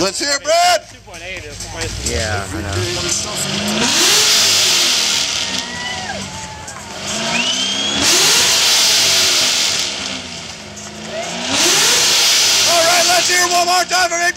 Let's hear it, Brad! 2.8 is crazy. Yeah, I know. Let's hear one more time for Big Brother.